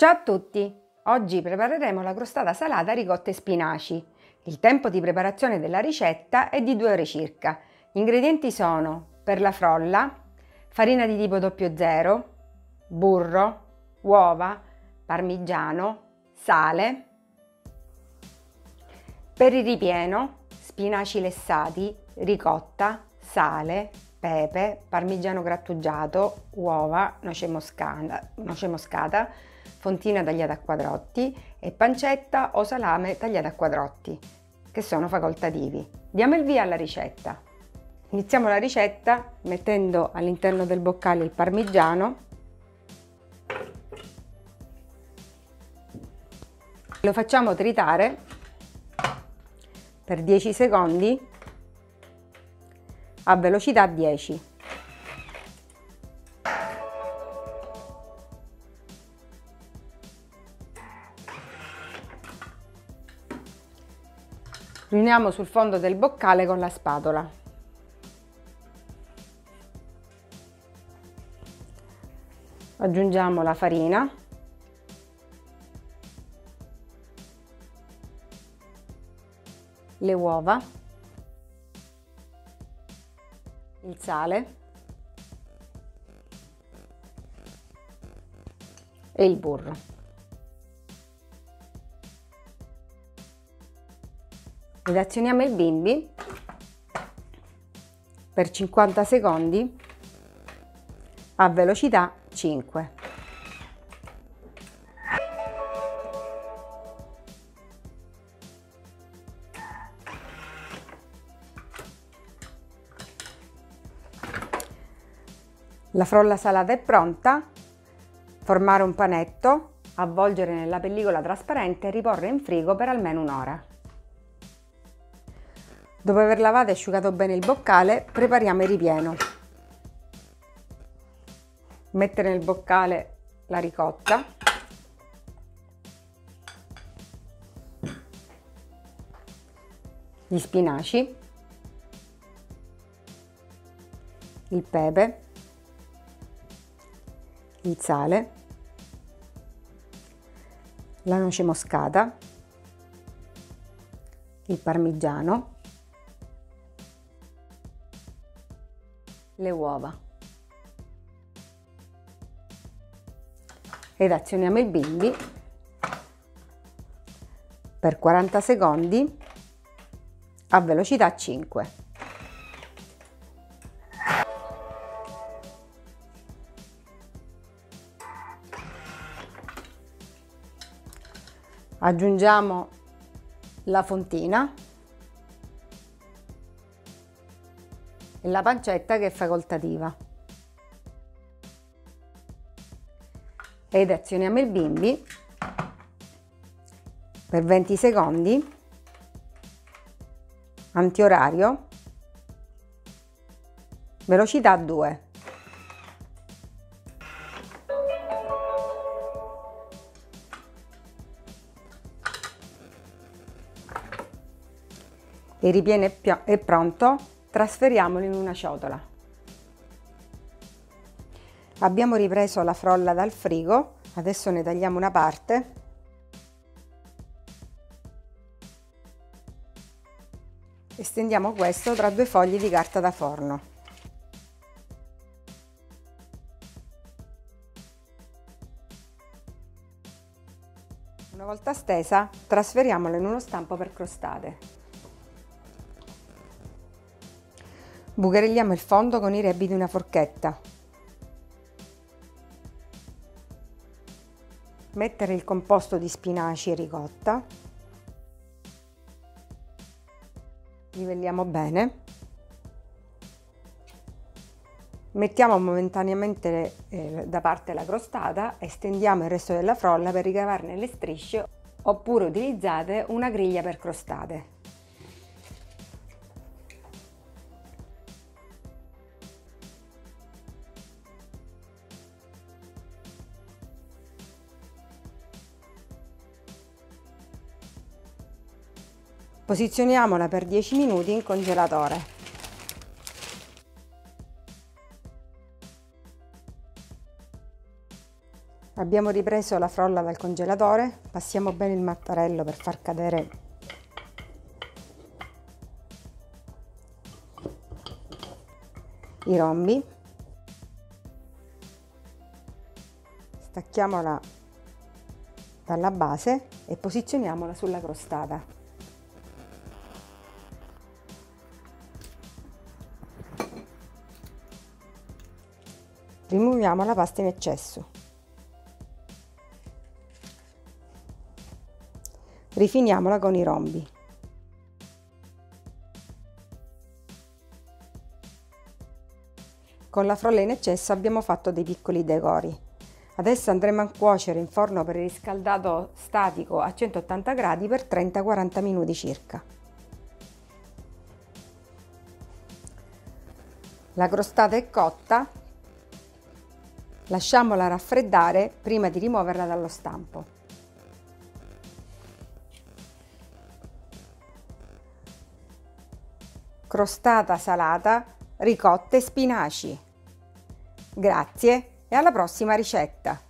Ciao a tutti! Oggi prepareremo la crostata salata ricotta e spinaci. Il tempo di preparazione della ricetta è di 2 ore circa. Gli ingredienti sono: per la frolla, farina di tipo 00, burro, uova, parmigiano, sale. Per il ripieno, spinaci lessati, ricotta, sale, pepe, parmigiano grattugiato, uova, noce moscata, fontina tagliata a quadrotti e pancetta o salame tagliata a quadrotti, che sono facoltativi. Diamo il via alla ricetta. Iniziamo la ricetta mettendo all'interno del boccale il parmigiano. Lo facciamo tritare per 10 secondi a velocità 10. Riuniamo sul fondo del boccale con la spatola. Aggiungiamo la farina. Le uova. Il sale. E il burro. Ed azioniamo il bimby per 50 secondi a velocità 5. La frolla salata è pronta. Formare un panetto, avvolgere nella pellicola trasparente e riporre in frigo per almeno un'ora. Dopo aver lavato e asciugato bene il boccale, prepariamo il ripieno. Mettere nel boccale la ricotta. Gli spinaci. Il pepe. Il sale. La noce moscata. Il parmigiano. Le uova ed azioniamo il bimby per 40 secondi a velocità 5. Aggiungiamo la fontina e la pancetta, che è facoltativa, ed azioniamo il bimby per 20 secondi antiorario, velocità 2. Il ripieno è pronto. Trasferiamolo in una ciotola. Abbiamo ripreso la frolla dal frigo, adesso ne tagliamo una parte. E stendiamo questo tra 2 fogli di carta da forno. Una volta stesa, trasferiamolo in uno stampo per crostate. Bucherelliamo il fondo con i rebbi di una forchetta. Mettere il composto di spinaci e ricotta. Livelliamo bene. Mettiamo momentaneamente da parte la crostata e stendiamo il resto della frolla per ricavarne le strisce, oppure utilizzate una griglia per crostate. Posizioniamola per 10 minuti in congelatore. Abbiamo ripreso la frolla dal congelatore, passiamo bene il mattarello per far cadere i rombi. Stacchiamola dalla base e posizioniamola sulla crostata. Rimuoviamo la pasta in eccesso. Rifiniamola con i rombi. Con la frolla in eccesso abbiamo fatto dei piccoli decori. Adesso andremo a cuocere in forno preriscaldato statico a 180 gradi per 30-40 minuti circa. La crostata è cotta, lasciamola raffreddare prima di rimuoverla dallo stampo. Crostata salata, ricotta e spinaci. Grazie e alla prossima ricetta!